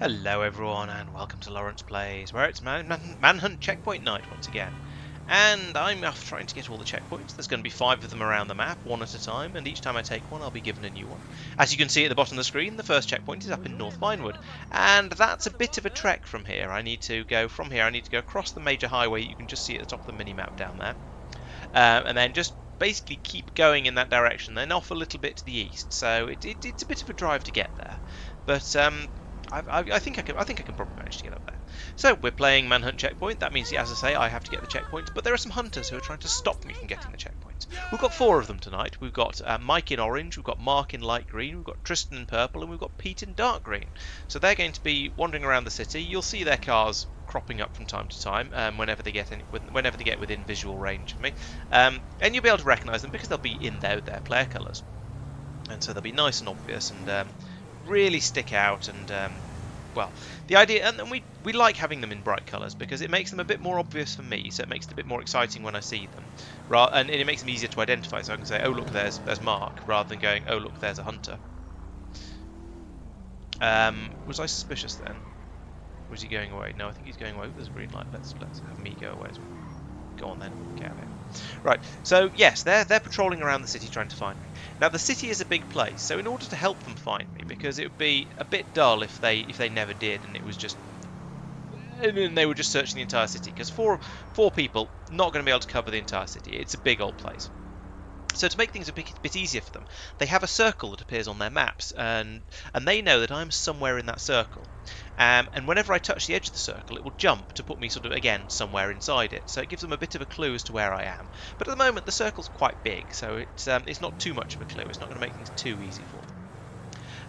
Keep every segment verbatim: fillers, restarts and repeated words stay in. Hello everyone and welcome to Lawrence Plays, where it's man man Manhunt Checkpoint night once again. And I'm off trying to get all the checkpoints. There's going to be five of them around the map, one at a time, and each time I take one I'll be given a new one. As you can see at the bottom of the screen, the first checkpoint is up in North Vinewood, and that's a bit of a trek from here. I need to go from here, I need to go across the major highway you can just see at the top of the mini-map down there, um, and then just basically keep going in that direction, then off a little bit to the east. So it, it, it's a bit of a drive to get there, but um, I, I, I think I can. I think I can probably manage to get up there. So we're playing Manhunt Checkpoint. That means, as I say, I have to get the checkpoints. But there are some hunters who are trying to stop me from getting the checkpoints. We've got four of them tonight. We've got uh, Mike in orange, we've got Mark in light green, we've got Tristan in purple, and we've got Pete in dark green. So they're going to be wandering around the city. You'll see their cars cropping up from time to time, um, whenever they get in, whenever they get within visual range of me, um, and you'll be able to recognise them because they'll be in their their player colours, and so they'll be nice and obvious and. Um, really stick out, and um, well, the idea, and we we like having them in bright colours because it makes them a bit more obvious for me, so it makes it a bit more exciting when I see them, rather, and it makes them easier to identify, so I can say, oh look, there's there's Mark, rather than going, oh look, there's a hunter. Um, was I suspicious then? Was he going away? No, I think he's going away. There's a green light. Let's let's have me go away as well. Go on then, get out of here. Right, so yes, they're, they're patrolling around the city trying to find me. Now the city is a big place, so in order to help them find me, because it would be a bit dull if they if they never did and it was just, and then they were just searching the entire city, because four, four people, not going to be able to cover the entire city. It's a big old place. So to make things a bit, a bit easier for them, they have a circle that appears on their maps, and and they know that I'm somewhere in that circle. Um, and whenever I touch the edge of the circle, it will jump to put me sort of, again, somewhere inside it. So it gives them a bit of a clue as to where I am. But at the moment, the circle's quite big, so it's, um, it's not too much of a clue. It's not going to make things too easy for them.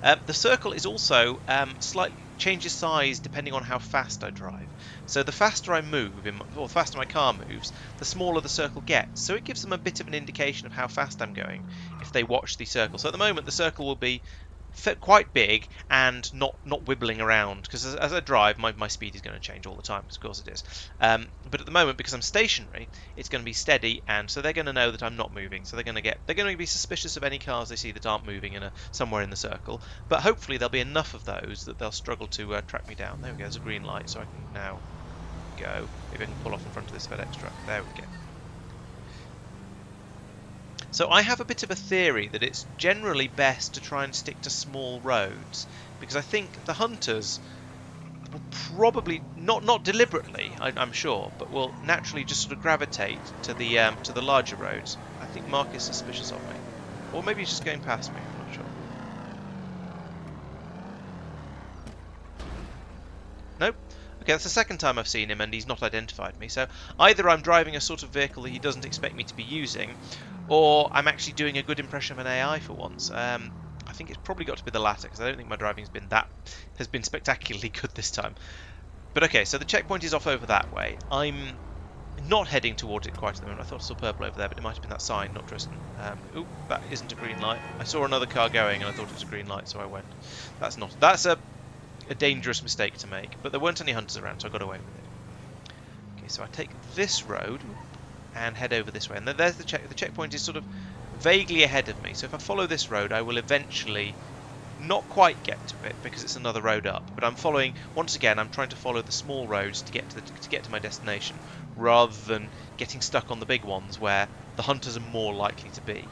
Uh, the circle is also um, slightly changes size depending on how fast I drive. So the faster I move, in my, or the faster my car moves, the smaller the circle gets. So it gives them a bit of an indication of how fast I'm going if they watch the circle. So at the moment, the circle will be quite big and not not wibbling around, because as, as I drive my, my speed is going to change all the time, of course it is, um, but at the moment, because I'm stationary, it's going to be steady, and so they're going to know that I'm not moving, so they're going to get they're going to be suspicious of any cars they see that aren't moving in a somewhere in the circle, but hopefully there'll be enough of those that they'll struggle to uh, track me down. There we go, there's a green light, so I can now go. Maybe I can pull off in front of this FedEx truck. There we go. So I have a bit of a theory that it's generally best to try and stick to small roads, because I think the hunters will probably not not deliberately, I, I'm sure, but will naturally just sort of gravitate to the um, to the larger roads. I think Mark is suspicious of me, or maybe he's just going past me. I'm not sure. Nope. Okay, that's the second time I've seen him, and he's not identified me. So either I'm driving a sort of vehicle that he doesn't expect me to be using, or I'm actually doing a good impression of an A I for once. Um, I think it's probably got to be the latter, because I don't think my driving's been that has been spectacularly good this time. But okay, so the checkpoint is off over that way. I'm not heading towards it quite at the moment. I thought I saw purple over there, but it might have been that sign, not Tristan. Um, ooh, that isn't a green light. I saw another car going, and I thought it was a green light, so I went. That's not. That's a, a dangerous mistake to make. But there weren't any hunters around, so I got away with it. Okay, so I take this road and head over this way, and there's the check. The checkpoint is sort of vaguely ahead of me, so if I follow this road, I will eventually not quite get to it because it's another road up. But I'm following once again. I'm trying to follow the small roads to get to the, to get to my destination, rather than getting stuck on the big ones where the hunters are more likely to be.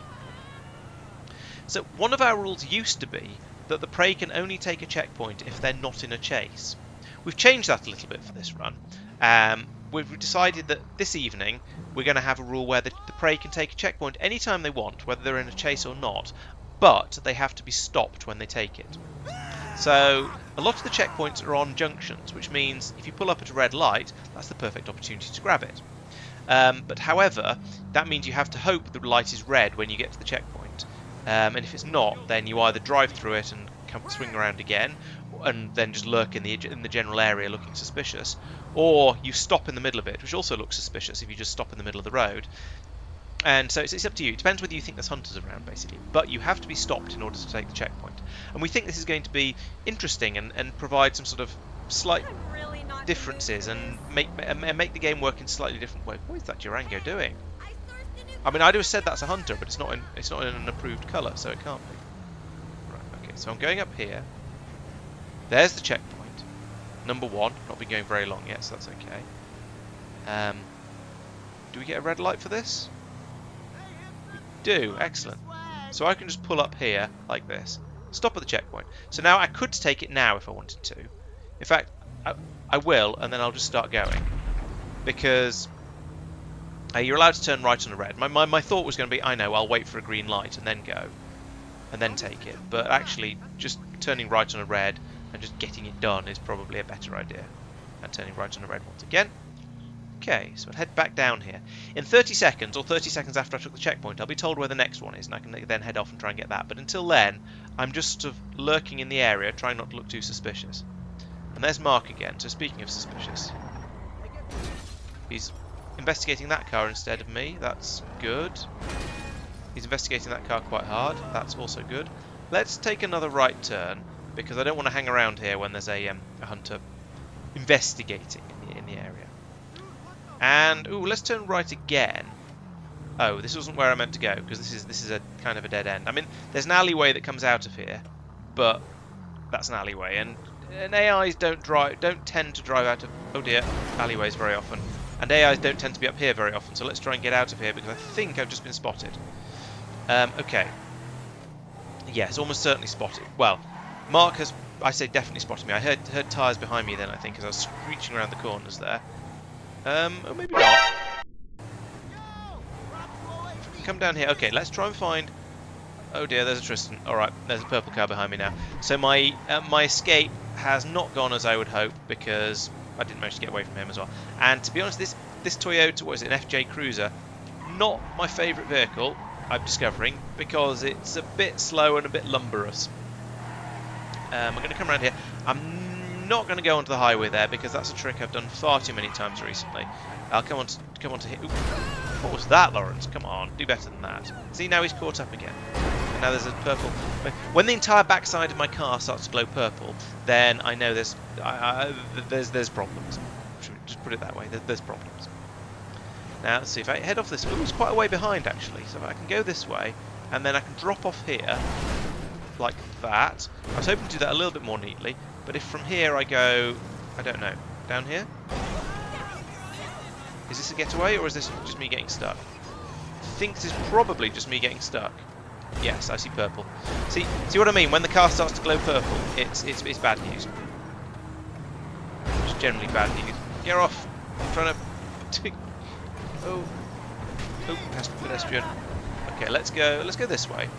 So one of our rules used to be that the prey can only take a checkpoint if they're not in a chase. We've changed that a little bit for this run. Um, We've decided that this evening we're going to have a rule where the, the prey can take a checkpoint any time they want, whether they're in a chase or not, but they have to be stopped when they take it. So a lot of the checkpoints are on junctions, which means if you pull up at a red light, that's the perfect opportunity to grab it. Um, but however, that means you have to hope the light is red when you get to the checkpoint. Um, and if it's not, then you either drive through it and come swing around again, and then just lurk in the in the general area looking suspicious, or you stop in the middle of it, which also looks suspicious if you just stop in the middle of the road. And so it's, it's up to you. It depends whether you think there's hunters around, basically. But you have to be stopped in order to take the checkpoint. And we think this is going to be interesting and, and provide some sort of slight really differences and make and make the game work in slightly different ways. What is that Durango doing? I mean, I'd have said that's a hunter, but it's not in, it's not in an approved colour, so it can't be. Right. Okay. So I'm going up here. There's the checkpoint. Number one. Not been going very long yet, so that's okay. Um, do we get a red light for this? We do. Excellent. So I can just pull up here like this. Stop at the checkpoint. So now I could take it now if I wanted to. In fact, I, I will, and then I'll just start going. Because uh, you're allowed to turn right on a red. My, my, my thought was going to be, I know, I'll wait for a green light and then go. And then take it. But actually, just turning right on a red and just getting it done is probably a better idea than turning right on a red once again. Okay, so I'll head back down here. In thirty seconds, or thirty seconds after I took the checkpoint, I'll be told where the next one is, and I can then head off and try and get that. But until then, I'm just sort of lurking in the area, trying not to look too suspicious. And there's Mark again, so speaking of suspicious. He's investigating that car instead of me, that's good. He's investigating that car quite hard, that's also good. Let's take another right turn, because I don't want to hang around here when there's a, um, a hunter investigating in the, in the area. And, ooh, let's turn right again. Oh, this wasn't where I meant to go, because this is this is a kind of a dead end. I mean, there's an alleyway that comes out of here, but that's an alleyway, and, and A Is don't drive, don't tend to drive out of, oh dear, alleyways very often. And A Is don't tend to be up here very often, so let's try and get out of here, because I think I've just been spotted. Um, okay. Yes, almost certainly spotted. Well, Mark has, I say definitely spotted me. I heard, heard tyres behind me then, I think, as I was screeching around the corners there. Um, or maybe not. Come down here. Okay, let's try and find... Oh dear, there's a Tristan. Alright, there's a purple car behind me now. So my uh, my escape has not gone as I would hope, because I didn't manage to get away from him as well. And to be honest, this, this Toyota, what is it, an F J Cruiser, not my favourite vehicle, I'm discovering, because it's a bit slow and a bit lumberous. Um, I'm going to come around here. I'm not going to go onto the highway there, because that's a trick I've done far too many times recently. I'll come on to, come on to hit. What was that, Lawrence? Come on, do better than that. See, now he's caught up again. And now there's a purple. When the entire backside of my car starts to glow purple, then I know there's I, I, there's there's problems. Should we just put it that way? There, there's problems. Now let's see if I head off this. Ooh, it's quite a way behind actually, so I can go this way, and then I can drop off here like that. I was hoping to do that a little bit more neatly. But if from here I go, I don't know, down here? Is this a getaway, or is this just me getting stuck? I think this is probably just me getting stuck. Yes, I see purple. See, see what I mean? When the car starts to glow purple, it's it's, it's bad news. It's generally bad news. Get off! I'm trying to. Oh, oh, pedestrian. Okay, let's go. Let's go this way.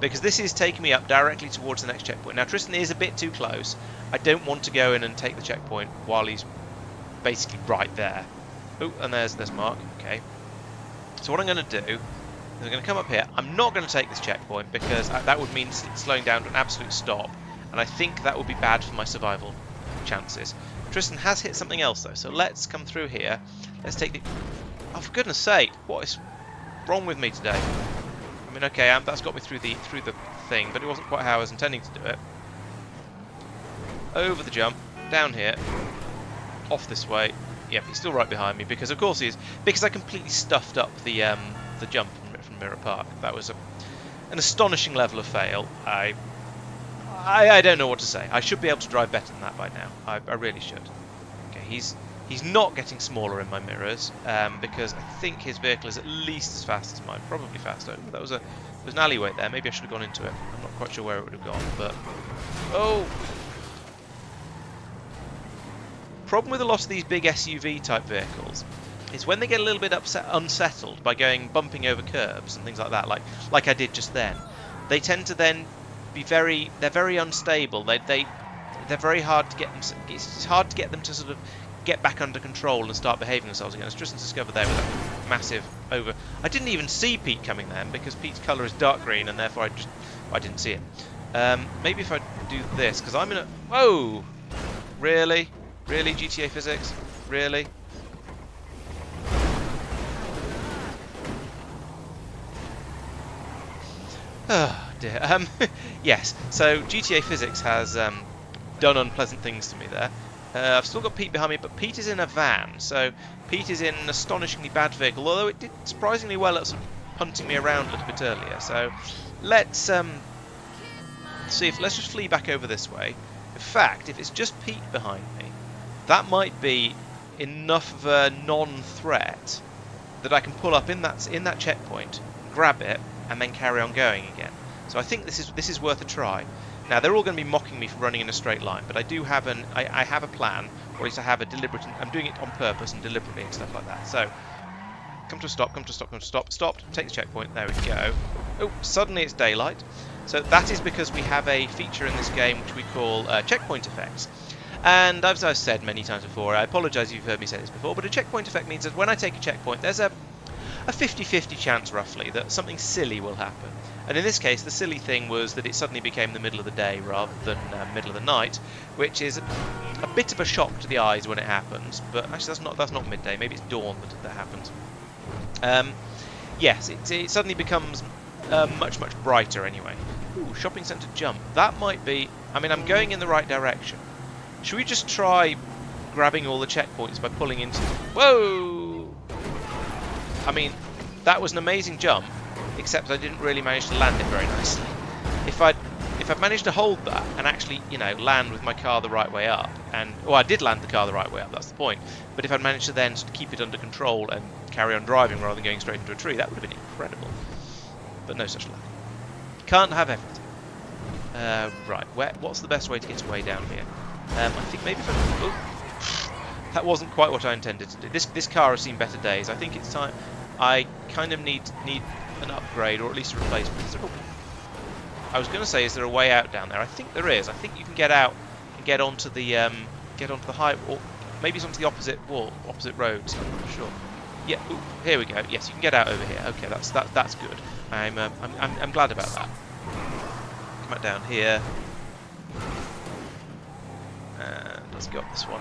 Because this is taking me up directly towards the next checkpoint. Now, Tristan is a bit too close. I don't want to go in and take the checkpoint while he's basically right there. Oh, and there's there's Mark. Okay. So what I'm going to do is I'm going to come up here. I'm not going to take this checkpoint, because that would mean slowing down to an absolute stop. And I think that would be bad for my survival chances. Tristan has hit something else, though. So let's come through here. Let's take the... Oh, for goodness sake. What is wrong with me today? I mean, okay, um, that's got me through the through the thing, but it wasn't quite how I was intending to do it. Over the jump, down here, off this way. Yep, he's still right behind me, because of course he is. Because I completely stuffed up the um, the jump from, from Mirror Park. That was a, an astonishing level of fail. I, I I don't know what to say. I should be able to drive better than that by now. I, I really should. Okay, he's he's not getting smaller in my mirrors, um, because I think his vehicle is at least as fast as mine, probably faster. That was a there was an alleyway there. Maybe I should have gone into it. I'm not quite sure where it would have gone, but oh. Problem with a lot of these big S U V type vehicles is when they get a little bit upset, unsettled by going bumping over curbs and things like that, like like I did just then. They tend to then be very they're very unstable. They they they're very hard to get them. It's hard to get them to sort of get back under control and start behaving themselves again. As Tristan's discovered there with a massive over... I didn't even see Pete coming then, because Pete's colour is dark green, and therefore I just... I didn't see him. Um, maybe if I do this, because I'm in a... Whoa! Really? Really, G T A physics? Really? Oh, dear. Um, yes, so G T A physics has um, done unpleasant things to me there. Uh, I've still got Pete behind me, but Pete is in a van, so Pete is in an astonishingly bad vehicle, although it did surprisingly well at sort of punting me around a little bit earlier. So let's um, see if let's just flee back over this way. In fact, if it's just Pete behind me, that might be enough of a non-threat that I can pull up in that in that checkpoint, grab it, and then carry on going again. So I think this is this is worth a try. Now they're all going to be mocking me for running in a straight line, but I do have an I, I have a plan, or at least I have a deliberate. I'm doing it on purpose and deliberately and stuff like that. So come to a stop, come to a stop, come to a stop, stopped. Take the checkpoint. There we go. Oh, suddenly it's daylight. So that is because we have a feature in this game which we call uh, checkpoint effects. And as I've said many times before, I apologise if you've heard me say this before, but a checkpoint effect means that when I take a checkpoint, there's a fifty fifty chance, roughly, that something silly will happen. And in this case, the silly thing was that it suddenly became the middle of the day rather than uh, middle of the night, which is a bit of a shock to the eyes when it happens. But actually, that's not that's not midday. Maybe it's dawn that that happens. Um, yes, it, it suddenly becomes uh, much, much brighter anyway. Ooh, shopping centre jump. That might be... I mean, I'm going in the right direction. Should we just try grabbing all the checkpoints by pulling into them? Whoa! I mean, that was an amazing jump, except I didn't really manage to land it very nicely. If I'd, if I'd managed to hold that and actually, you know, land with my car the right way up, and... Well, I did land the car the right way up, that's the point. But if I'd managed to then keep it under control and carry on driving rather than going straight into a tree, that would have been incredible. But no such luck. Can't have everything. Uh, right, where, what's the best way to get away down here? Um, I think maybe if I... Oh, that wasn't quite what I intended to do. This this car has seen better days. I think it's time. I kind of need need an upgrade or at least a replacement. Is there, oh, I was going to say, is there a way out down there? I think there is. I think you can get out and get onto the um, get onto the high, or maybe it's onto the opposite wall, opposite roads. I'm not sure. Yeah, ooh, here we go. Yes, you can get out over here. Okay, that's that that's good. I'm um, I'm, I'm I'm glad about that. Come back down here. And let's go up this one.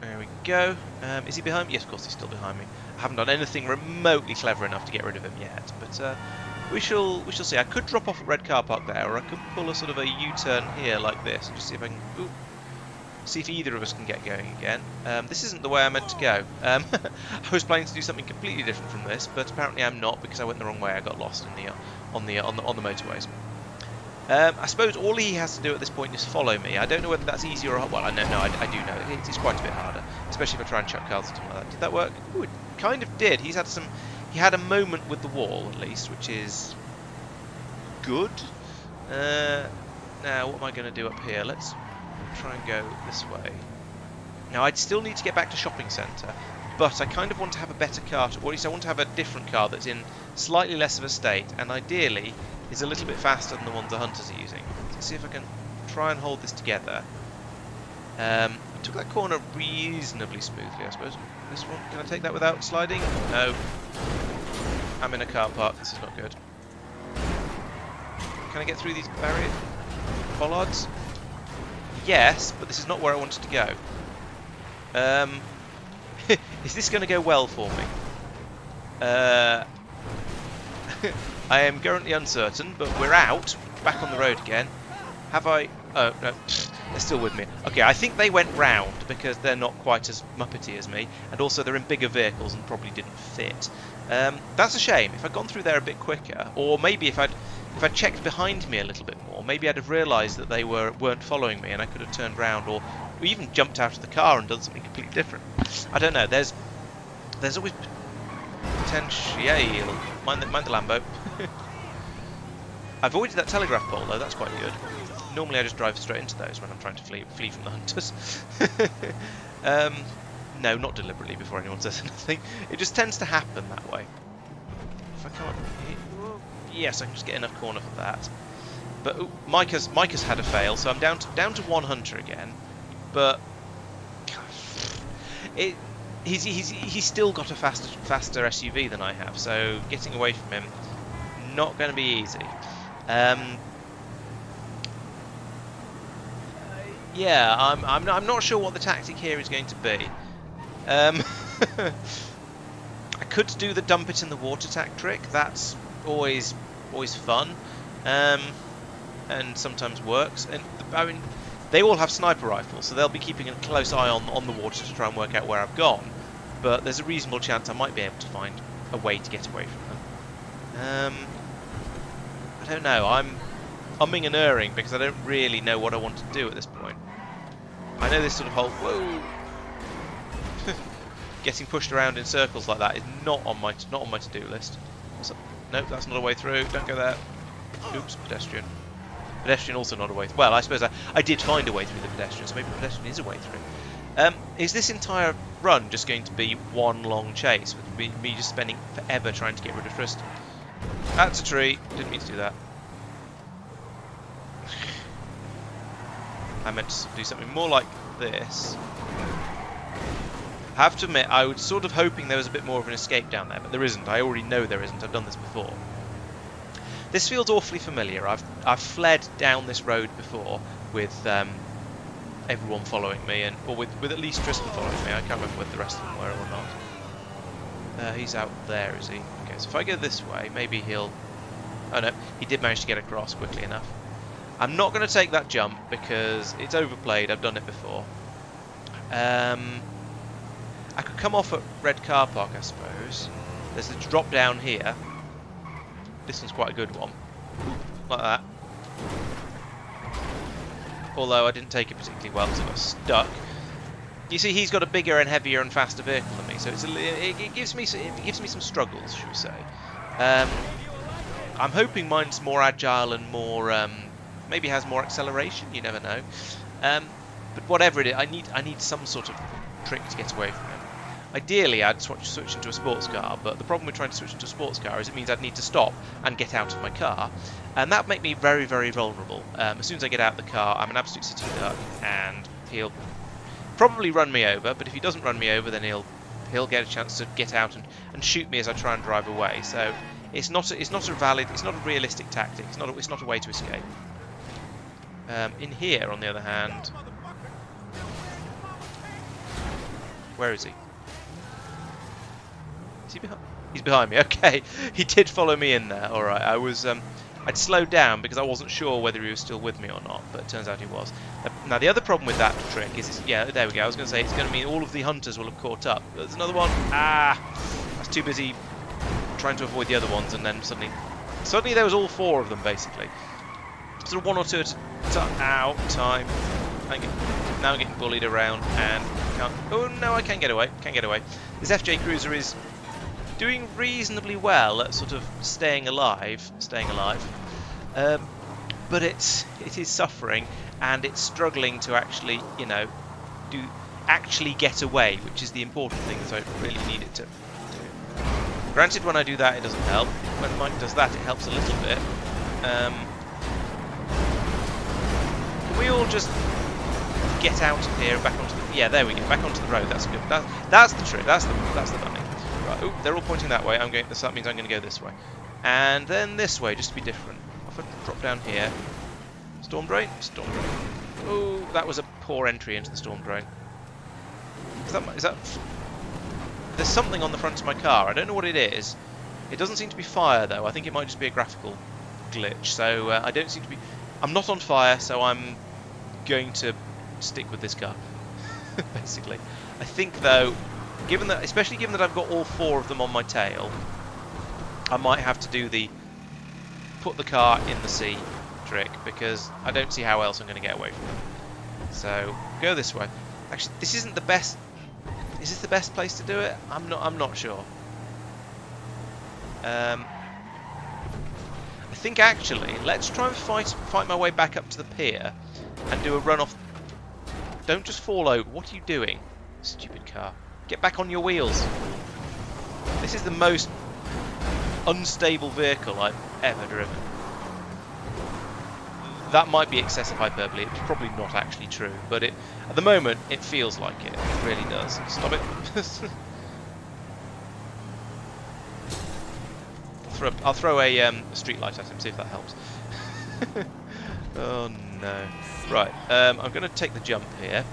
There we go. Um, is he behind me? Yes, of course he's still behind me. I haven't done anything remotely clever enough to get rid of him yet, but uh, we shall we shall see. I could drop off at Red Car Park there, or I could pull a sort of a U-turn here like this and just see if I can ooh, see if either of us can get going again. Um, this isn't the way I meant to go. Um, I was planning to do something completely different from this, but apparently I'm not, because I went the wrong way. I got lost in the on the on the on the motorways. Um, I suppose all he has to do at this point is follow me. I don't know whether that's easier or hard. Well, I know, no, I, I do know. It, it's quite a bit harder, especially if I try and chuck cars or something like that. Did that work? Ooh, it kind of did. He's had some. He had a moment with the wall, at least, which is good. Uh, now, what am I going to do up here? Let's try and go this way. Now, I'd still need to get back to shopping centre, but I kind of want to have a better car, to, or at least I want to have a different car that's in slightly less of a state, and ideally is a little bit faster than the ones the hunters are using. Let's see if I can try and hold this together. Um, I took that corner reasonably smoothly, I suppose. This one, can I take that without sliding? No. I'm in a car park, this is not good. Can I get through these barrier bollards? Yes, but this is not where I wanted to go. Um, is this going to go well for me? Uh... I am currently uncertain, but we're out. Back on the road again. Have I... Oh, no. They're still with me. Okay, I think they went round because they're not quite as muppety as me. And also they're in bigger vehicles and probably didn't fit. Um, that's a shame. If I'd gone through there a bit quicker, or maybe if I'd if I'd checked behind me a little bit more, maybe I'd have realised that they were, weren't following me and I could have turned round or even jumped out of the car and done something completely different. I don't know. There's, there's always... potential. Mind the, mind the Lambo. I avoided that telegraph pole though, that's quite good. Normally I just drive straight into those when I'm trying to flee, flee from the hunters. um, no, not deliberately before anyone says anything. It just tends to happen that way. If I can't... Yes, I can just get enough corner for that. But ooh, Mike, has, Mike has had a fail, so I'm down to, down to one hunter again. But... It... He's, he's, he's still got a faster, faster S U V than I have, so getting away from him, not going to be easy. Um, yeah, I'm, I'm, not, I'm not sure what the tactic here is going to be. Um, I could do the dump it in the water tack trick, that's always always fun, um, and sometimes works. And I mean, they all have sniper rifles, so they'll be keeping a close eye on, on the water to try and work out where I've gone. But there's a reasonable chance I might be able to find a way to get away from them. Um, I don't know. I'm umming and erring because I don't really know what I want to do at this point. I know this sort of whole whoa, getting pushed around in circles like that is not on my not on my to-do list. So, nope, that's not a way through. Don't go there. Oops, pedestrian. Pedestrian also not a way. Th well, I suppose I, I did find a way through the pedestrian, so maybe pedestrian is a way through. Um, is this entire run just going to be one long chase with me, me just spending forever trying to get rid of Tristan? That's a tree. Didn't mean to do that. I meant to do something more like this. I have to admit, I was sort of hoping there was a bit more of an escape down there, but there isn't. I already know there isn't. I've done this before. This feels awfully familiar. I've I've fled down this road before with um, everyone following me, and or with with at least Tristan following me. I can't remember whether the rest of them were or not. Uh, he's out there, is he? Okay, so if I go this way, maybe he'll... Oh no, he did manage to get across quickly enough. I'm not going to take that jump because it's overplayed. I've done it before. Um, I could come off at Red Car Park, I suppose. There's a drop down here. This one's quite a good one. Like that. Although I didn't take it particularly well because I got stuck. You see, he's got a bigger and heavier and faster vehicle than me, so it's a, it, it gives me it gives me some struggles, should we say? Um, I'm hoping mine's more agile and more um, maybe has more acceleration. You never know. Um, but whatever it is, I need I need some sort of trick to get away from him. Ideally, I'd switch switch into a sports car, but the problem with trying to switch into a sports car is it means I'd need to stop and get out of my car, and that would make me very very vulnerable. Um, as soon as I get out of the car, I'm an absolute sitting duck, and he'll probably run me over, but if he doesn't run me over, then he'll he'll get a chance to get out and, and shoot me as I try and drive away. So it's not a, it's not a valid, it's not a realistic tactic. It's not a, it's not a way to escape. Um, in here, on the other hand, where is he? Is he behind? He's behind me. Okay, he did follow me in there. All right, I was um, I'd slowed down because I wasn't sure whether he was still with me or not, but it turns out he was. Now the other problem with that trick is, it's, yeah, there we go. I was going to say it's going to mean all of the hunters will have caught up. There's another one. Ah, I was too busy trying to avoid the other ones, and then suddenly, suddenly there was all four of them basically. Sort of one or two at out time. I'm getting, now I'm getting bullied around, and can't. Oh no, I can get away. Can get away. This F J Cruiser is doing reasonably well at sort of staying alive, staying alive, um, but it's it is suffering, and it's struggling to actually, you know, do actually get away, which is the important thing that I really need it to do. Granted, when I do that, it doesn't help. When Mike does that, it helps a little bit. Um, can we all just get out of here and back onto the? Yeah, there we go. Back onto the road. That's good. That that's the trick. That's the that's the bunny. Right, oop, they're all pointing that way. I'm going. That means I'm going to go this way, and then this way, just to be different. I'll drop down here. Storm drain, storm drain. Oh, that was a poor entry into the storm drain. Is that? Is that? There's something on the front of my car. I don't know what it is. It doesn't seem to be fire though. I think it might just be a graphical glitch. So uh, I don't seem to be. I'm not on fire, so I'm going to stick with this car. Basically, I think though. Given that, especially given that I've got all four of them on my tail, I might have to do the put the car in the sea trick because I don't see how else I'm going to get away from them. So go this way. Actually, this isn't the best. Is this the best place to do it? I'm not. I'm not sure. Um, I think actually, let's try and fight fight my way back up to the pier and do a run off. Don't just fall over. What are you doing, stupid car? Get back on your wheels. This is the most unstable vehicle I've ever driven. That might be excessive hyperbole. It's probably not actually true, but it, at the moment, it feels like it. It really does. Stop it. I'll throw, I'll throw a um, street light at him, see if that helps. Oh no. Right. Um, I'm going to take the jump here.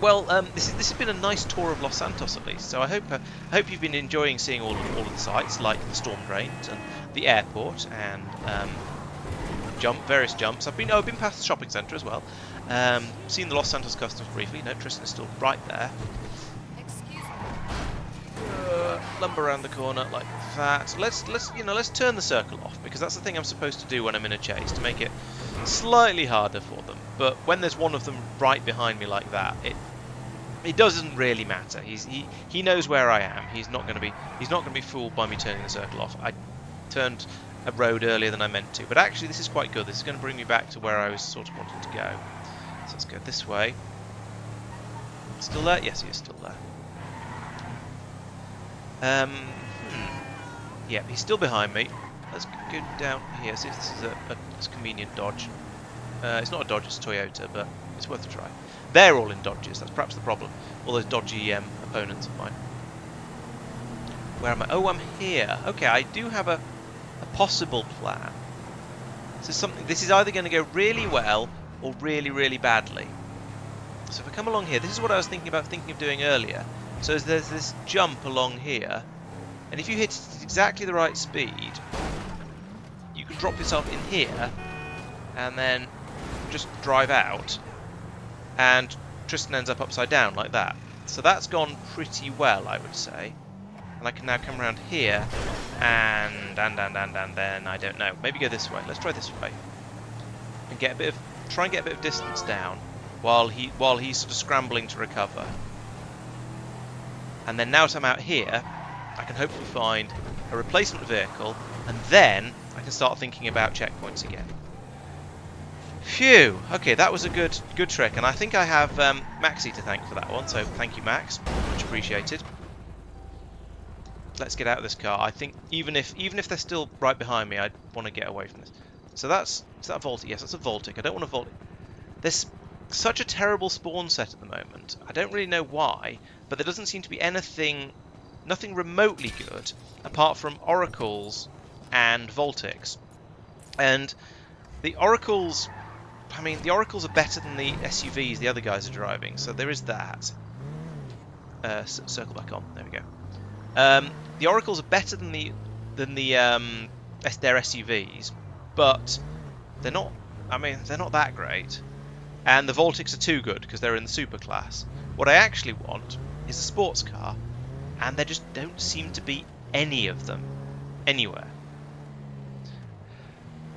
Well, um, this, is, this has been a nice tour of Los Santos, at least. So I hope uh, I hope you've been enjoying seeing all of, all of the sites, like the storm drains and the airport and um, jump various jumps. I've been oh, I've been past the shopping centre as well. Um, seen the Los Santos Customs briefly. No, Tristan is still right there. Excuse me. Uh, lumber around the corner like that. Let's let's you know let's turn the circle off because that's the thing I'm supposed to do when I'm in a chase to make it slightly harder for them. But when there's one of them right behind me like that, it it doesn't really matter. He's he he knows where I am. He's not going to be he's not going to be fooled by me turning the circle off. I turned a road earlier than I meant to, but actually this is quite good. This is going to bring me back to where I was sort of wanting to go. So let's go this way. Still there? Yes, he is still there. Um, hmm. Yep, he's still behind me. Let's go down here, see if this is a, a, a convenient Dodge. Uh, it's not a Dodge, it's a Toyota, but it's worth a try. They're all in Dodges, that's perhaps the problem. All those dodgy um, opponents of mine. Where am I? Oh, I'm here. Okay, I do have a, a possible plan. This is something. This is either going to go really well or really, really badly. So if I come along here, this is what I was thinking about thinking of doing earlier. So there's this jump along here, and if you hit it at exactly the right speed, you can drop yourself in here, and then just drive out, and Tristan ends up upside down like that. So that's gone pretty well, I would say. And I can now come around here, and and and and and then I don't know. Maybe go this way. Let's try this way, and get a bit of try and get a bit of distance down. While he while he's sort of scrambling to recover. And then now that I'm out here, I can hopefully find a replacement vehicle, and then I can start thinking about checkpoints again. Phew! Okay, that was a good good trick, and I think I have um, Maxie to thank for that one, so thank you, Max. Much appreciated. Let's get out of this car. I think even if even if they're still right behind me, I want to get away from this. So that's is that a Voltic? Yes, that's a Voltic. I don't want a Voltic. This. Such a terrible spawn set at the moment. I don't really know why, but there doesn't seem to be anything, nothing remotely good apart from Oracles and Voltics. And the Oracles, I mean, the Oracles are better than the S U Vs the other guys are driving, so there is that. Uh, circle back on. There we go. Um, the Oracles are better than the than the um, their S U Vs, but they're not. I mean, they're not that great. And the Voltics are too good because they're in the super class. What I actually want is a sports car, and there just don't seem to be any of them anywhere.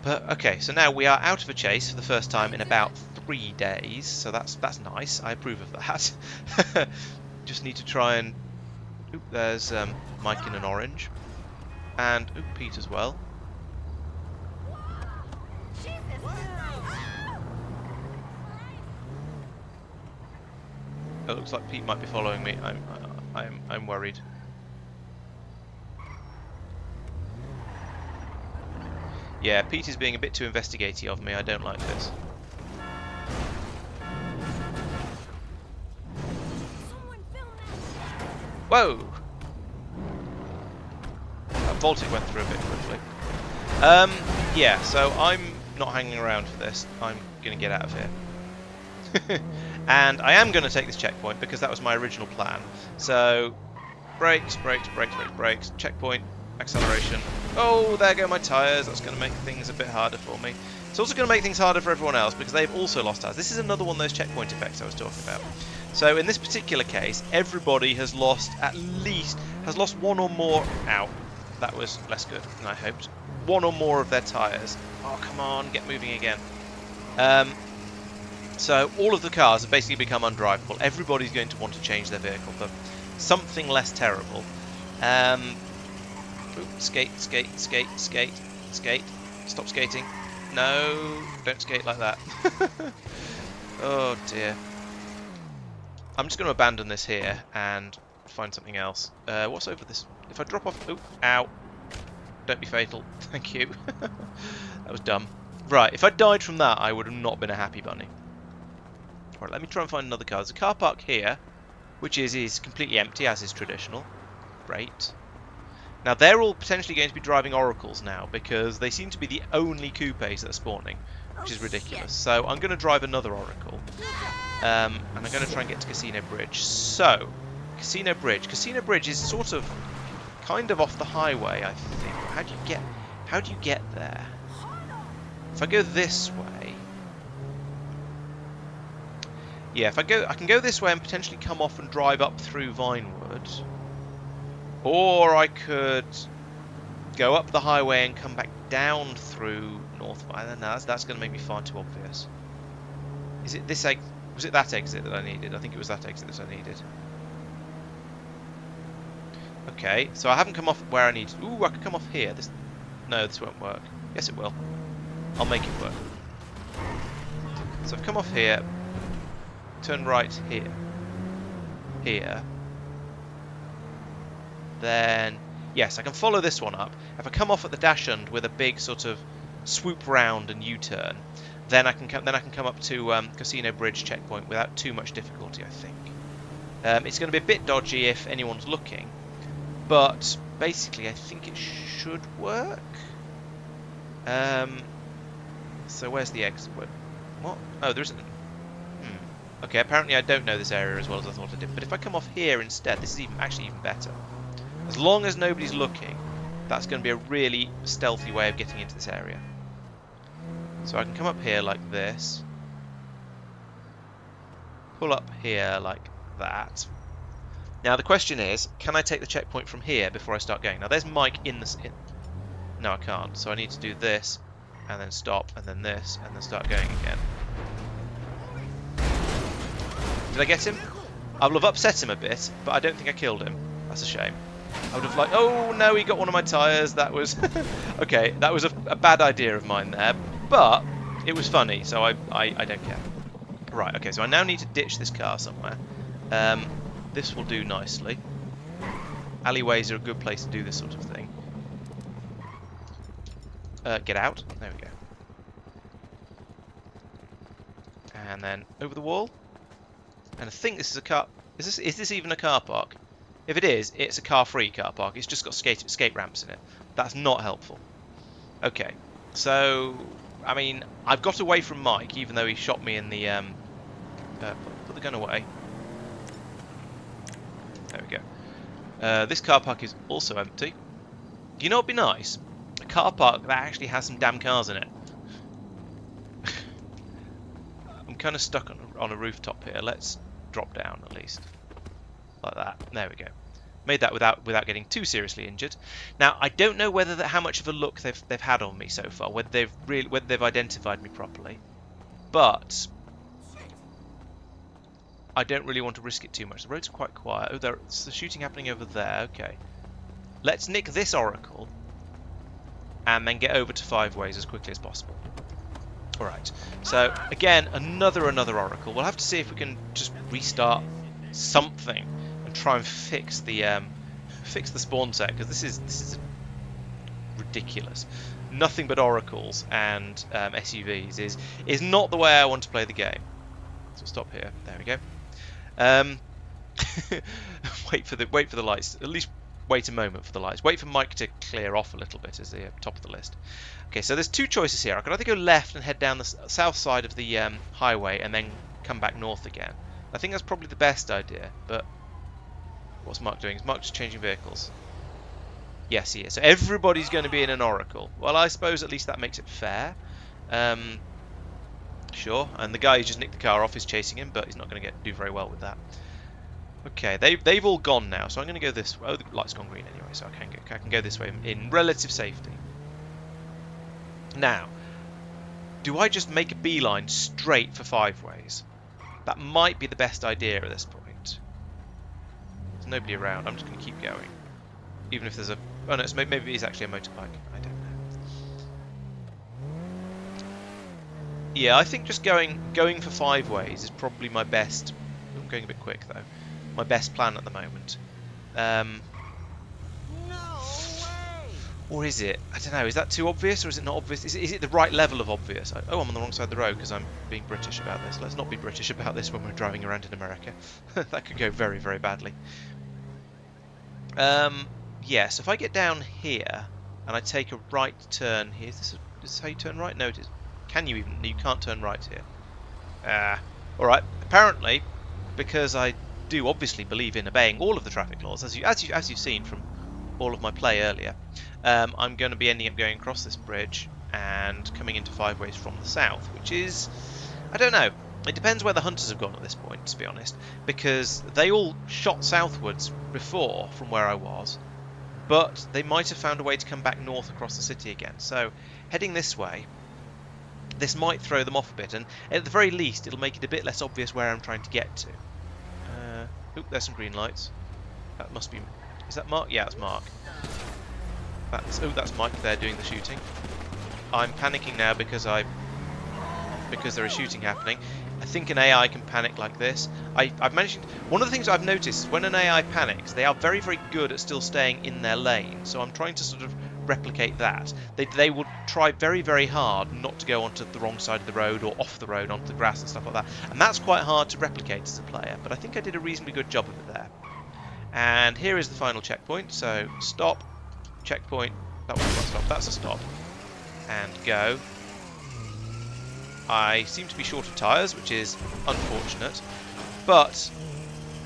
But okay, so now we are out of a chase for the first time in about three days, so that's that's nice. I approve of that. Just need to try and. Oop, there's um, Mike in an orange, and oop, Pete as well. It looks like Pete might be following me. I'm, I'm, I'm worried. Yeah, Pete is being a bit too investigative of me. I don't like this. Whoa! That Voltic went through a bit quickly. Um, yeah. So I'm not hanging around for this. I'm gonna get out of here. And I am going to take this checkpoint because that was my original plan. So, brakes, brakes, brakes, brakes, brakes, checkpoint, acceleration. Oh, there go my tyres. That's going to make things a bit harder for me. It's also going to make things harder for everyone else because they've also lost tyres. This is another one of those checkpoint effects I was talking about. So in this particular case, everybody has lost at least, has lost one or more. Ow, that was less good than I hoped. One or more of their tyres. Oh, come on, get moving again. Um... So all of the cars have basically become undriveable. Everybody's going to want to change their vehicle for something less terrible. Um, oops, skate, skate, skate, skate, skate. Stop skating. No, don't skate like that. Oh dear. I'm just going to abandon this here and find something else. Uh, what's over this? If I drop off... Ooh, ow. Don't be fatal. Thank you. That was dumb. Right, if I died from that, I would have not been a happy bunny. Right, let me try and find another car. There's a car park here, which is, is completely empty, as is traditional. Great. Now, they're all potentially going to be driving Oracles now, because they seem to be the only coupes that are spawning, which is ridiculous. So I'm going to drive another Oracle, um, and I'm going to try and get to Casino Bridge. So, Casino Bridge. Casino Bridge is sort of, kind of off the highway, I think. How do you get, how do you get there? If I go this way... Yeah, if I go, I can go this way and potentially come off and drive up through Vinewood, or I could go up the highway and come back down through North Vinewood. No, that's, that's going to make me far too obvious. Is it this exit? Was it that exit that I needed? I think it was that exit that I needed. Okay, so I haven't come off where I need to. Ooh, I could come off here. This, no, this won't work. Yes, it will. I'll make it work. So I've come off here. Turn right here. Here. Then, yes, I can follow this one up. If I come off at the dash end with a big sort of swoop round and U-turn, then I can come. Then I can come up to um, Casino Bridge checkpoint without too much difficulty, I think. Um, it's going to be a bit dodgy if anyone's looking, but basically I think it should work. Um, so where's the exit? What? Oh, there isn't. Hmm. Okay, apparently I don't know this area as well as I thought I did. But if I come off here instead, this is even actually even better. As long as nobody's looking, that's going to be a really stealthy way of getting into this area. So I can come up here like this, pull up here like that. Now the question is, can I take the checkpoint from here before I start going? Now there's Mike in the... In, no, I can't. So I need to do this, and then stop, and then this, and then start going again. Did I get him? I will have upset him a bit, but I don't think I killed him. That's a shame. I would have like, oh no, he got one of my tyres. That was okay. That was a, a bad idea of mine there, but it was funny, so I, I I don't care. Right. Okay. So I now need to ditch this car somewhere. Um, this will do nicely. Alleyways are a good place to do this sort of thing. Uh, get out. There we go. And then over the wall. And I think this is a car. Is this is this even a car park? If it is, it's a car-free car park. It's just got skate, skate ramps in it. That's not helpful. Okay, so I mean, I've got away from Mike, even though he shot me in the. Um, uh, put the gun away. There we go. Uh, this car park is also empty. You know, it'd be nice, a car park that actually has some damn cars in it. I'm kind of stuck on a, on a rooftop here. Let's drop down at least. Like that. There we go. Made that without without getting too seriously injured. Now I don't know whether that, how much of a look they've they've had on me so far, whether they've really whether they've identified me properly, but I don't really want to risk it too much. The roads are quite quiet. Oh, there's the shooting happening over there. Okay, let's nick this Oracle and then get over to Five Ways as quickly as possible. All right. So again, another another Oracle. We'll have to see if we can just restart something. Try and fix the um, fix the spawn set, because this is this is ridiculous. Nothing but oracles and um, S U Vs is is not the way I want to play the game. So stop here. There we go. Um, wait for the wait for the lights. At least wait a moment for the lights. Wait for Mike to clear off a little bit as the top of the list. Okay, so there's two choices here. I could either go left and head down the south side of the um, highway and then come back north again. I think that's probably the best idea, but. What's Mark doing? Is Mark just changing vehicles? Yes, he is. So everybody's going to be in an Oracle. Well, I suppose at least that makes it fair. Um, sure. And the guy who just nicked the car off is chasing him, but he's not going to get do very well with that. Okay, they, they've all gone now, so I'm going to go this way. Oh, the light's gone green anyway, so I can go, I can go this way in relative safety. Now, do I just make a beeline straight for Five Ways? That might be the best idea at this point. Nobody around. I'm just going to keep going, even if there's a. Oh no, it's maybe, maybe it's actually a motorbike. I don't know. Yeah, I think just going going for Five Ways is probably my best. I'm going a bit quick though. My best plan at the moment. Um, no way. Or is it? I don't know. Is that too obvious, or is it not obvious? Is it, is it the right level of obvious? I, oh, I'm on the wrong side of the road because I'm being British about this. Let's not be British about this when we're driving around in America. That could go very, very badly. Um, yeah, so if I get down here and I take a right turn here, is this, is this how you turn right? No, it is. Can you even? You can't turn right here. Ah, uh, all right. Apparently, because I do obviously believe in obeying all of the traffic laws, as you as you as you've seen from all of my play earlier, um, I'm going to be ending up going across this bridge and coming into Five Ways from the south, which is, I don't know. It depends where the hunters have gone at this point, to be honest, because they all shot southwards before from where I was, but they might have found a way to come back north across the city again. So heading this way this might throw them off a bit, and at the very least it'll make it a bit less obvious where I'm trying to get to. Uh, oh, there's some green lights. That must be... is that Mark? Yeah, it's Mark. That's, oh, that's Mike there doing the shooting. I'm panicking now because I... because there is shooting happening. I think an A I can panic like this. I, I've managed... one of the things I've noticed is when an A I panics, they are very, very good at still staying in their lane. So I'm trying to sort of replicate that. They, they will try very, very hard not to go onto the wrong side of the road or off the road, onto the grass and stuff like that. And that's quite hard to replicate as a player, but I think I did a reasonably good job of it there. And here is the final checkpoint. So stop, checkpoint. That was not stop. That's a stop. And go. I seem to be short of tyres, which is unfortunate, but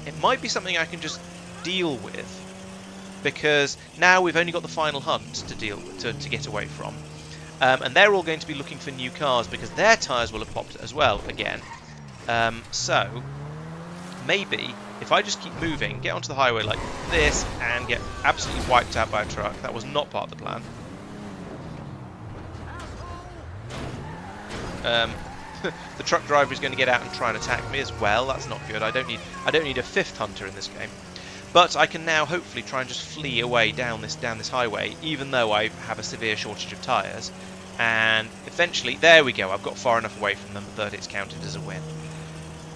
it might be something I can just deal with, because now we've only got the final hunt to deal with, to, to get away from, um, and they're all going to be looking for new cars because their tyres will have popped as well again. Um, so maybe if I just keep moving, get onto the highway like this, and get absolutely wiped out by a truck. That was not part of the plan. Um, the truck driver is going to get out and try and attack me as well. That's not good. I don't need I don't need a fifth hunter in this game. But I can now hopefully try and just flee away down this down this highway, even though I have a severe shortage of tyres. And eventually, there we go. I've got far enough away from them that it's counted as a win.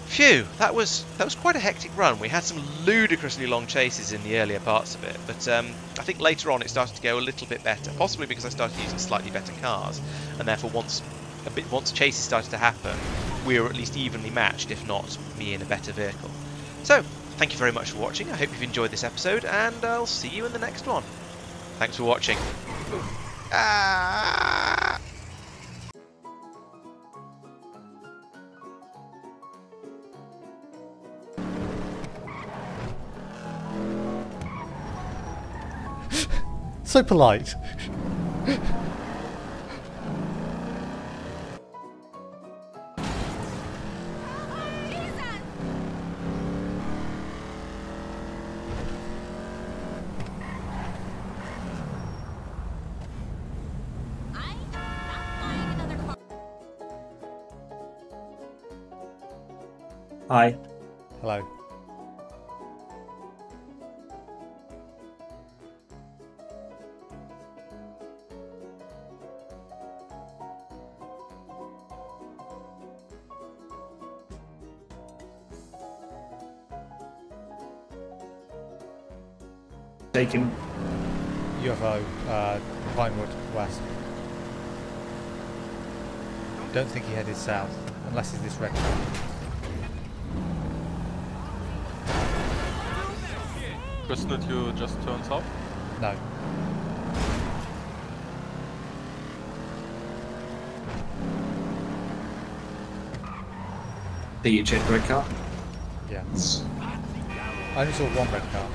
Phew! That was that was quite a hectic run. We had some ludicrously long chases in the earlier parts of it, but um, I think later on it started to go a little bit better, possibly because I started using slightly better cars, and therefore once. A bit once chases started to happen, we were at least evenly matched, if not me in a better vehicle. So, thank you very much for watching. I hope you've enjoyed this episode, and I'll see you in the next one. Thanks for watching. Ah! So polite. Hi. Hello. Take him. U F O, uh, Vinewood West. Don't think he headed south, unless it's this red car. Tristan, did you just turn south? No. Did you check the red car? Yeah. I only saw one red car.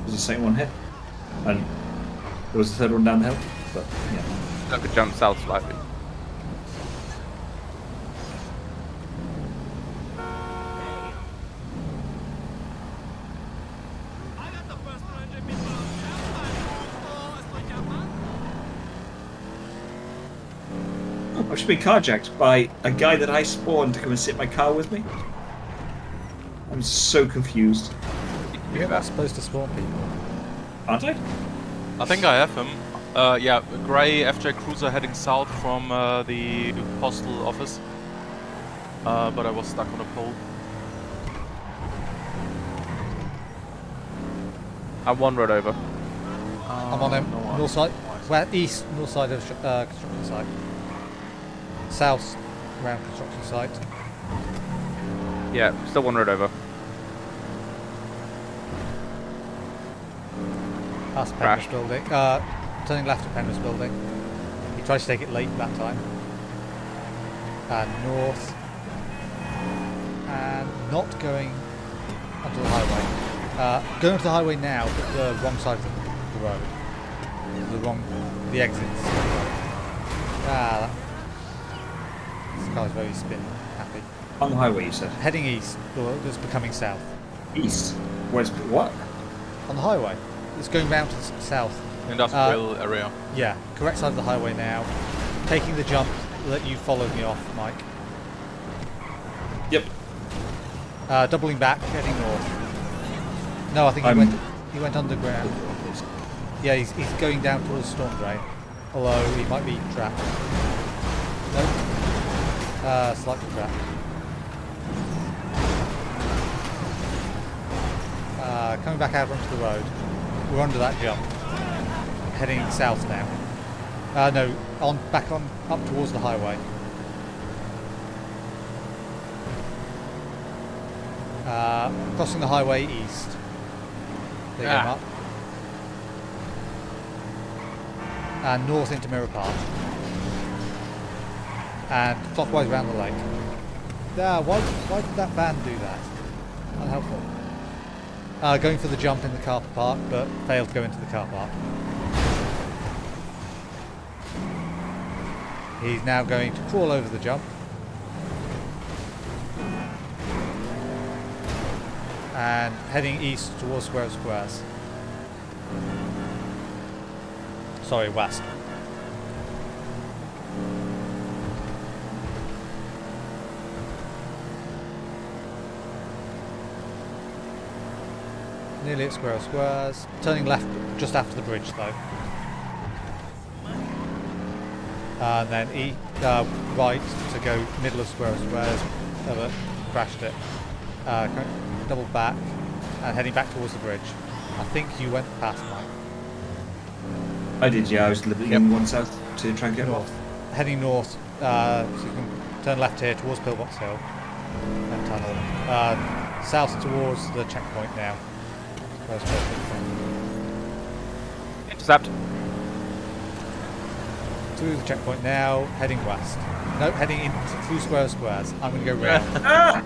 There's the same one here. And there was a third one down the hill. But, yeah. I could jump south slightly. I should be carjacked by a guy that I spawned to come and sit in my car with me. I'm so confused. You're not supposed to spawn people. Aren't I? I think I have him. Uh, yeah, grey F J Cruiser heading south from uh, the postal office. Uh, but I was stuck on a pole. I'm one road over. Um, I'm on him. No, north side. Well, east, north side of the uh, construction site. South around construction site. Yeah, still one road over. That's Penrith building. Uh, turning left at Penrith building. He tried to take it late that time. And north. And not going onto the highway. Uh, going onto the highway now, but the wrong side of the road. The wrong, the exits. Ah. That This car's very spin happy. On the highway, you said? Heading east, or it's becoming south. East? Where's what? On the highway. It's going round to the south. Industrial uh, area. Yeah, correct side of the highway now. Taking the jump that you followed me off, Mike. Yep. Uh, doubling back, heading north. No, I think he went, he went underground. Yeah, he's, he's going down towards Stormdrain. Although he might be trapped. Nope. Uh, slightly trapped. Uh, coming back out onto the road. We're under that jump. Heading south now. Uh, no, on back on up towards the highway. Uh, crossing the highway east. There you go, Mark. And north into Mirror Park. And clockwise round the lake. Ah, why, why did that van do that? Unhelpful. Uh, going for the jump in the car park, but failed to go into the car park. He's now going to crawl over the jump. And heading east towards Square of Squares. Sorry, west. Nearly at Square of Squares. Turning left just after the bridge, though. And then e uh, right to go middle of Square of Squares. Oh, but crashed it. Uh, double back and heading back towards the bridge. I think you went past, Mike. I did, yeah. I was living yep. one south to try and get north. Off. Heading north, uh, so you can turn left here towards Pillbox Hill and tunnel. Uh, south towards the checkpoint now. Intercept. Through the checkpoint now, heading west. No, heading into through Square of Squares. I'm going to go round.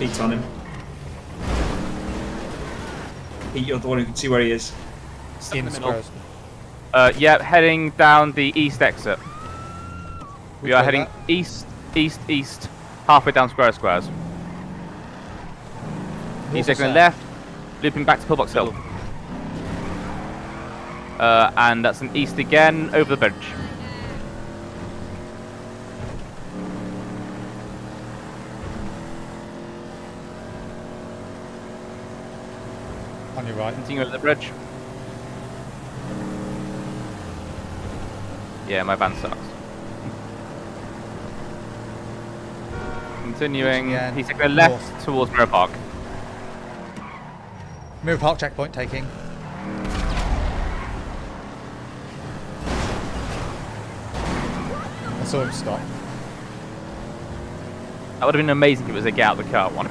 Pete's on him. Pete, you're the one who can see where he is. In the middle. Uh, yeah, heading down the east exit. We Which are heading that? east, east, east, halfway down Square of Squares. He's taking left, looping back to Pillbox Hill. Uh, and that's an east again, over the bridge. On your right. Continue over the bridge. Yeah, my van sucks. Continuing, he's taking a left north. towards Mirror Park. Mirror Park checkpoint taking. I saw him stop. That would have been amazing if it was a get out of the car one.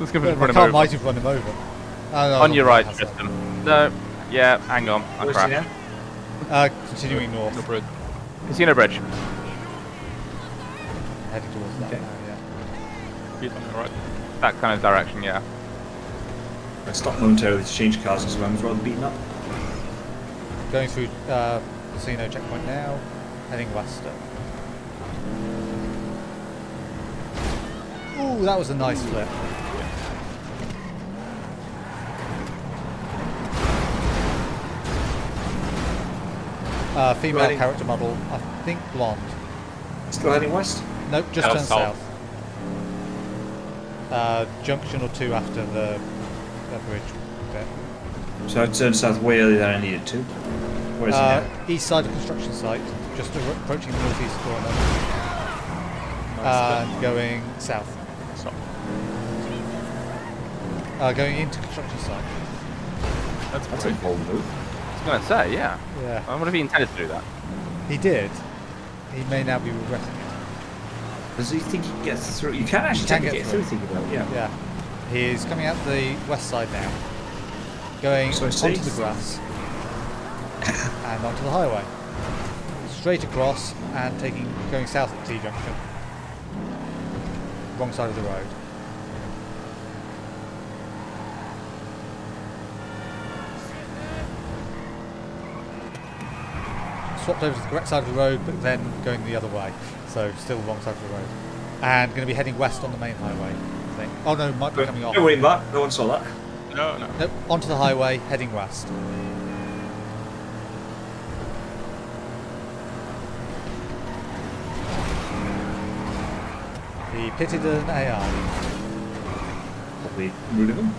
Let's go for the car might have run him over. Oh, no, on your right, Tristan. No, yeah, hang on. I crashed. Uh, continuing north. Casino Bridge. Casino Bridge. Heading towards that. Okay. Now, yeah. He's on the right. That kind of direction, yeah. I stopped momentarily to change cars as well. I was rather beaten up. Going through uh, Casino checkpoint now, heading west. Oh, that was a nice flip. Uh, female Ready. character model, I think blonde. Still heading west? Nope, just turned south. south. Uh, junction or two after the, the bridge bit. So I turned south way earlier than I needed to. Where is uh, it now? East side of construction site, just approaching the northeast corner. Nice uh, and going south. Stop. Uh, going into construction site. That's, That's a bold move. I was going to say, yeah. Yeah. I wonder if he intended to do that. He did. He may now be regretting it. Does he think he gets through? You can actually you can get, get through. through. Yeah. Yeah. He is coming out the west side now, going so onto the grass and onto the highway, straight across and taking going south at T junction. Wrong side of the road. Swapped over to the correct side of the road, but then going the other way. So, still the wrong side of the road. And going to be heading west on the main highway, I think. Oh no, might be coming off. No way back, no one saw that. No, no. Nope, onto the highway, heading west. be pitted at an A R. Probably route of them.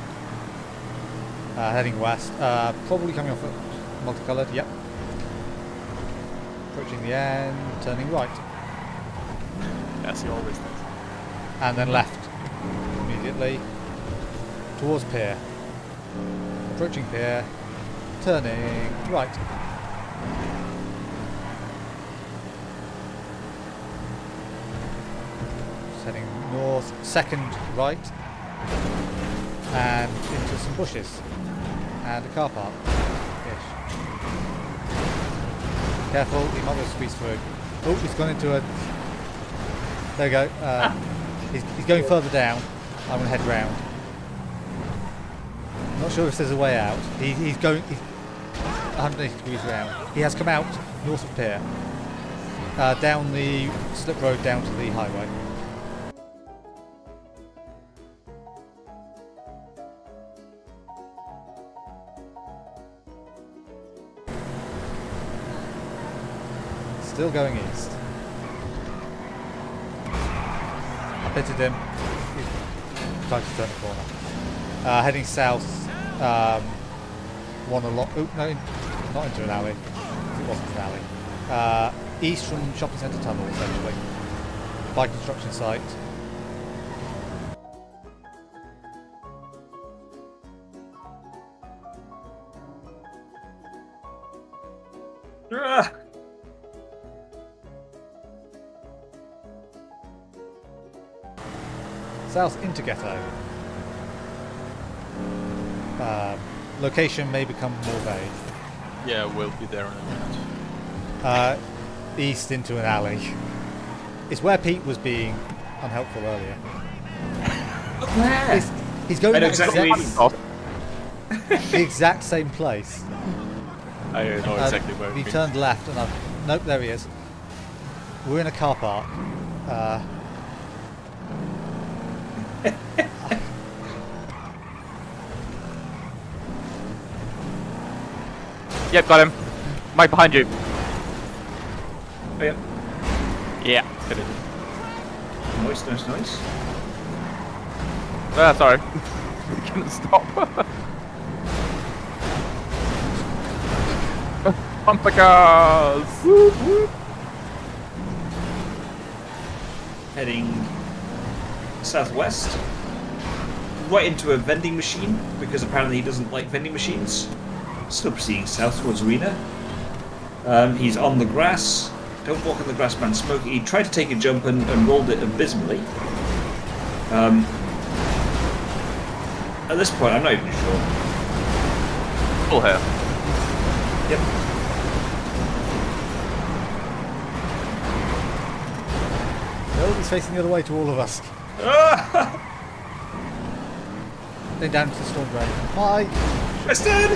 Uh, heading west. Uh, probably coming off at multicoloured, yep. Approaching the end, turning right. That's the always thing. And then left. Immediately. Towards pier. Approaching pier. Turning right. Heading north, second right, and into some bushes and a car park. Ish. Careful, he might have squeezed through. Oh, he's gone into a. There we go. Um, ah. he's, he's going further down. I'm gonna head round. I'm not sure if there's a way out. He, he's going he's one hundred eighty degrees round. He has come out north of pier, uh, down the slip road, down to the highway. Still going east. I pitted him. He's trying to turn the corner. Uh, heading south. Um, one a lot. Oh no, not into an alley. It wasn't an alley. Uh, east from shopping centre tunnel, essentially. By construction site. Ah! South into ghetto. Um, location may become more vague. Yeah, we'll be there in a minute. Uh, east into an alley. It's where Pete was being unhelpful earlier. Where? He's, he's going to exactly the exact same place. I don't know exactly where. He turned left, and I've nope. There he is. We're in a car park. Uh, Yep, got him. Mike, behind you. Oh, yeah. Yeah, got it. Nice, nice, nice. Ah, sorry. I couldn't stop. Pump the cars! Whoop, whoop. Heading southwest. Right into a vending machine, because apparently he doesn't like vending machines. Still proceeding south towards Arena. Um, he's on the grass. Don't walk on the grass, man, Smokey. He tried to take a jump and, and rolled it abysmally. Um, at this point, I'm not even sure. Full hair. Yep. Well, he's facing the other way to all of us. Then down to the storm drain. Hi! Tristan!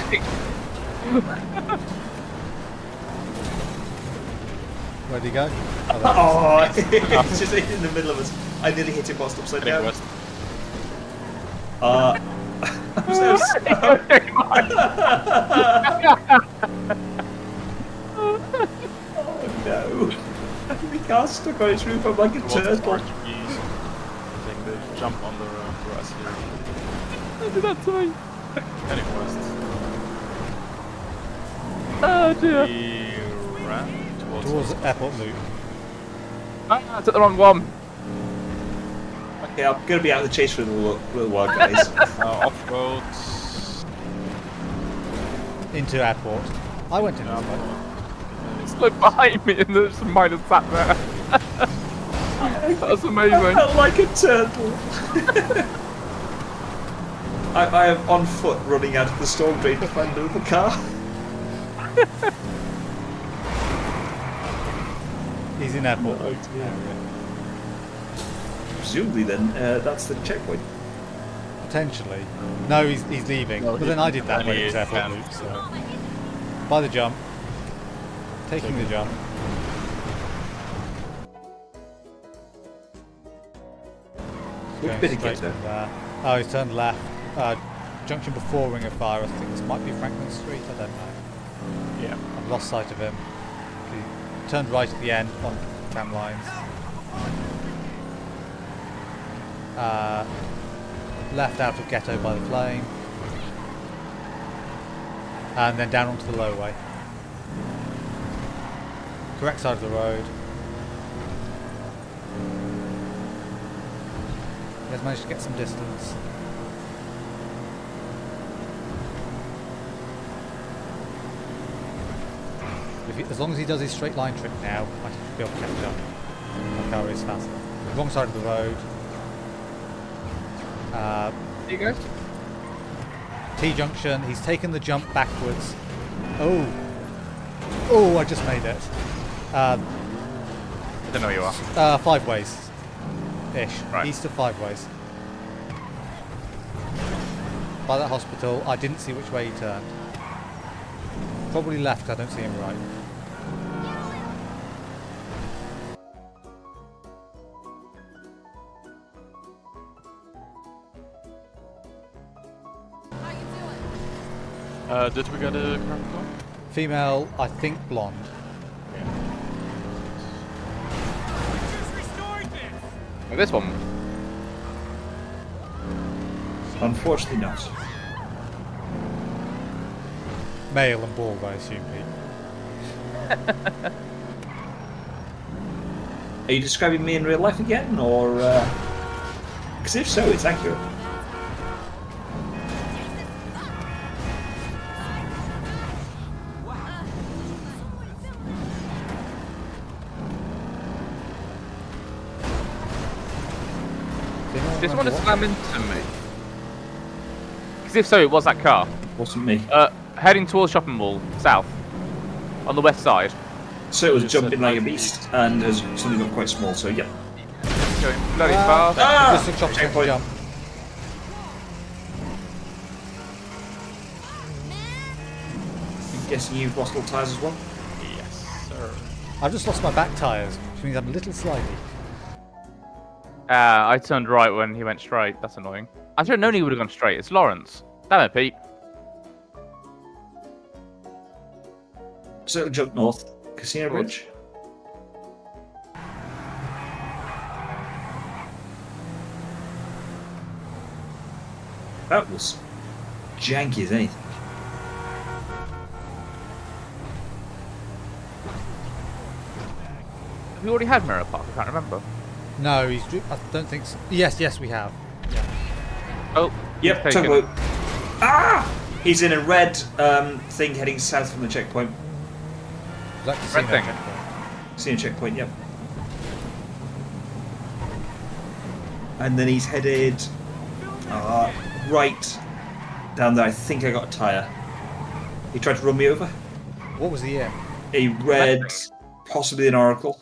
Where'd he go? Oh, oh he's just in the middle of us. I nearly hit him whilst upside down. Uh, I'm so sorry. Oh no. The car's stuck on its roof. I'm like a turtle. I think they jump on the grass here. I did that to me. And it was. Oh dear. We ran towards, towards the airport loop. Ah, I took the wrong one. Okay, I'm going to be out of the chase for a little, little while, guys. uh, Off-road. Into airport. I went in airport. Airport. It's like behind me and there's some miners sat there. That was amazing. I felt like a turtle. I, I am on foot running out of the storm drain to find another car. He's in airport. Oh, yeah. Presumably, then uh, that's the checkpoint. Potentially. No, he's he's leaving. Well, but then I did that when he was airport loop. So. By the jump, taking the jump. Which bit of ghetto? Oh, he's turned left. Uh, junction before Ring of Fire. I think this might be Franklin Street. I don't know. Yeah, I've lost sight of him. He turned right at the end on tram lines. uh, left out of Ghetto by the Flame, and then down onto the low way. Correct side of the road. Let's manage to get some distance. If he, as long as he does his straight line trick now, I should be able to catch up. My car is faster. Wrong side of the road. Uh, there you go. T-junction. He's taken the jump backwards. Oh. Oh, I just made it. Um, I don't know where you are. Uh, five ways. Ish. Right. East of Five Ways. By that hospital, I didn't see which way he turned. Probably left, I don't see him right. How you doing? Uh, did we get a female, I think blonde. Yeah. Oh, this one? Unfortunately not. Male and bald, I assume, Pete. Are you describing me in real life again, or...? Because uh... if so, it's accurate. Does this want to slam into me? Because if so, it was that car. Wasn't me. Uh. Heading towards shopping mall, south, on the west side. So it was just jumping like a beast, and there's something not quite small, so yeah. Going bloody uh, fast. Ah! Just a checkpoint. Jump. I'm guessing you've lost all tyres as well? Yes, sir. I've just lost my back tyres, which means I'm a little slidey. Ah, uh, I turned right when he went straight. That's annoying. I should have known he would have gone straight. It's Lawrence. Damn it, Pete. So it'll jump north. Casino Bridge. That was janky as anything. Have we already had Mirror Park? I can't remember. No, he's. I don't think so. Yes, yes, we have. Yeah. Oh, yep, he's taken. Ah! He's in a red um, thing heading south from the checkpoint. Like Red thing. Casino checkpoint, yep. And then he's headed uh, right down there. I think I got a tyre. He tried to run me over. What was the year? A red, possibly an Oracle.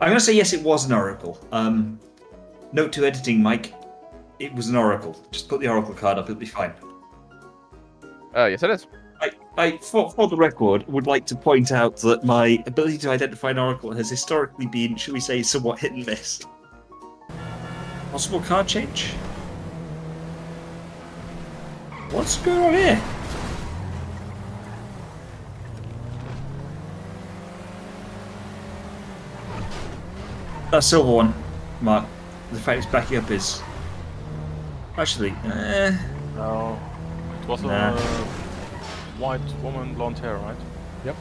I'm going to say yes, it was an Oracle. Um, note to editing, Mike. It was an Oracle. Just put the Oracle card up, it'll be fine. Oh, uh, yes it is. I, I for, for the record, would like to point out that my ability to identify an Oracle has historically been, shall we say, somewhat hit and miss. Possible card change? What's going on here? That silver one, Mark. The fact it's backing up is... Actually, eh... Uh... No. It was nah. a... White woman, blonde hair, right? Yep.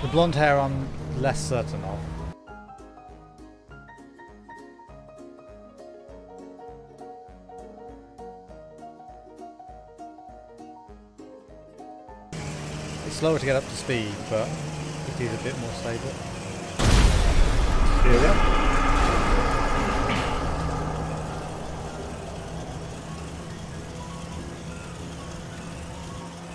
The blonde hair I'm less certain of. It's slower to get up to speed, but it is a bit more stable. Here we go.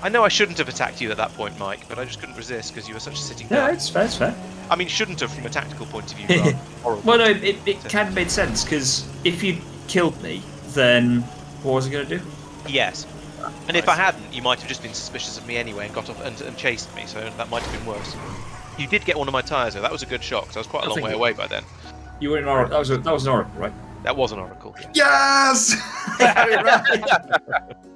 I know I shouldn't have attacked you at that point, Mike, but I just couldn't resist because you were such a sitting guy. Yeah, it's fair, it's fair. I mean, shouldn't have from a tactical point of view. Well, no, it, it kind of made sense because if you killed me, then what was I going to do? Yes. And if I hadn't, you might have just been suspicious of me anyway and got off and, and chased me, so that might have been worse. You did get one of my tyres, though. That was a good shot because I was quite a long way away by then. You were in Oracle. That was, a, that was an Oracle, right? That was an Oracle. Yes! Yes!